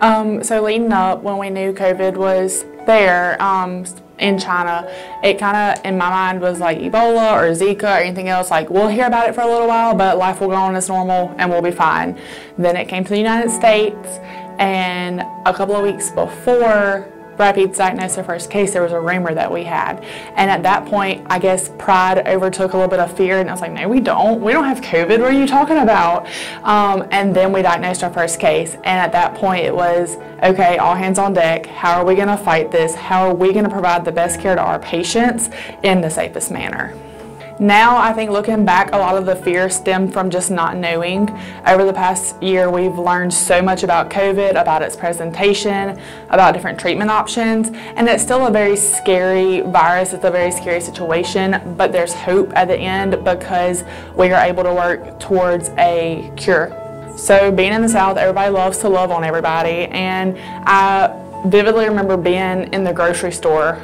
So leading up, when we knew COVID was there in China, it kind of, in my mind, was like Ebola or Zika or anything else. Like, we'll hear about it for a little while, but life will go on as normal and we'll be fine. Then it came to the United States, and a couple of weeks before Rapides diagnosed their first case, there was a rumor that we had. And at that point, I guess pride overtook a little bit of fear, and I was like, no, we don't have COVID, what are you talking about? And then we diagnosed our first case, and at that point it was, okay, all hands on deck, how are we gonna fight this? How are we gonna provide the best care to our patients in the safest manner? Now, I think looking back, a lot of the fear stemmed from just not knowing. Over the past year, we've learned so much about COVID, about its presentation, about different treatment options, and it's still a very scary virus, it's a very scary situation, but there's hope at the end because we are able to work towards a cure. So being in the South, everybody loves to love on everybody, and I vividly remember being in the grocery store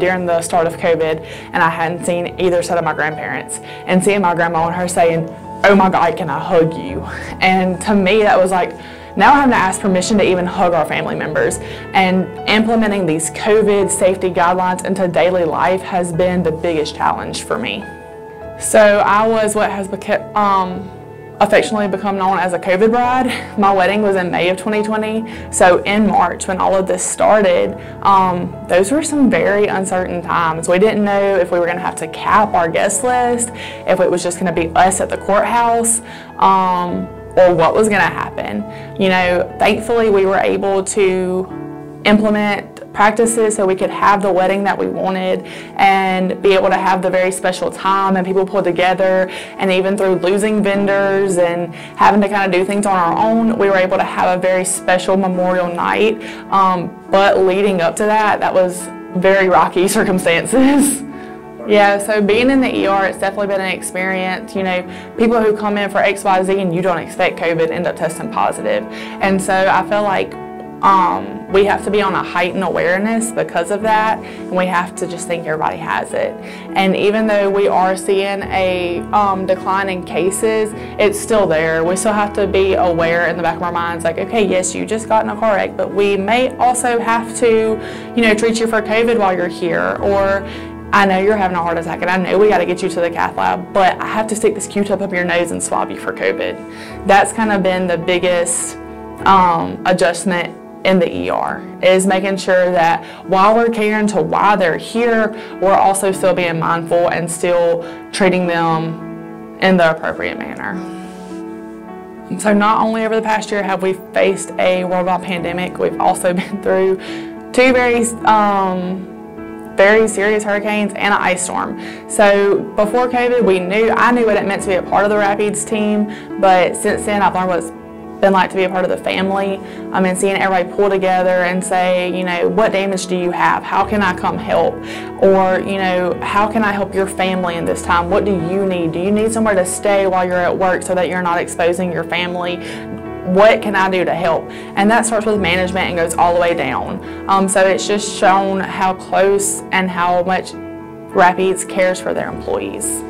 during the start of COVID, and I hadn't seen either set of my grandparents, and seeing my grandma and her saying, "Oh my God, can I hug you?" And to me, that was like, now I have to ask permission to even hug our family members. And implementing these COVID safety guidelines into daily life has been the biggest challenge for me. So I was what has become affectionately become known as a COVID bride. My wedding was in May of 2020, so in March when all of this started, those were some very uncertain times. We didn't know if we were going to have to cap our guest list, if it was just going to be us at the courthouse, or what was going to happen. You know, thankfully we were able to implement practices so we could have the wedding that we wanted and be able to have the very special time and people pull together, and even through losing vendors and having to kind of do things on our own, we were able to have a very special memorial night. But leading up to that was very rocky circumstances. Yeah, so being in the ER, it's definitely been an experience. You know, people who come in for XYZ and you don't expect COVID end up testing positive. And so I feel like we have to be on a heightened awareness because of that, and we have to just think everybody has it. And even though we are seeing a decline in cases, it's still there. We still have to be aware in the back of our minds, like, okay, yes, you just got in a car wreck, but we may also have to, you know, treat you for COVID while you're here, or I know you're having a heart attack and I know we got to get you to the cath lab, but I have to stick this Q-tip up your nose and swab you for COVID. That's kind of been the biggest adjustment in the ER, is making sure that while we're caring to why they're here, we're also still being mindful and still treating them in the appropriate manner. So not only over the past year have we faced a worldwide pandemic, we've also been through two very serious hurricanes and an ice storm. So before COVID, I knew what it meant to be a part of the Rapides team, but since then I've learned what it's been like to be a part of the family, and seeing everybody pull together and say, you know, what damage do you have? How can I come help? Or, you know, how can I help your family in this time? What do you need? Do you need somewhere to stay while you're at work so that you're not exposing your family? What can I do to help? And that starts with management and goes all the way down. So it's just shown how close and how much Rapides cares for their employees.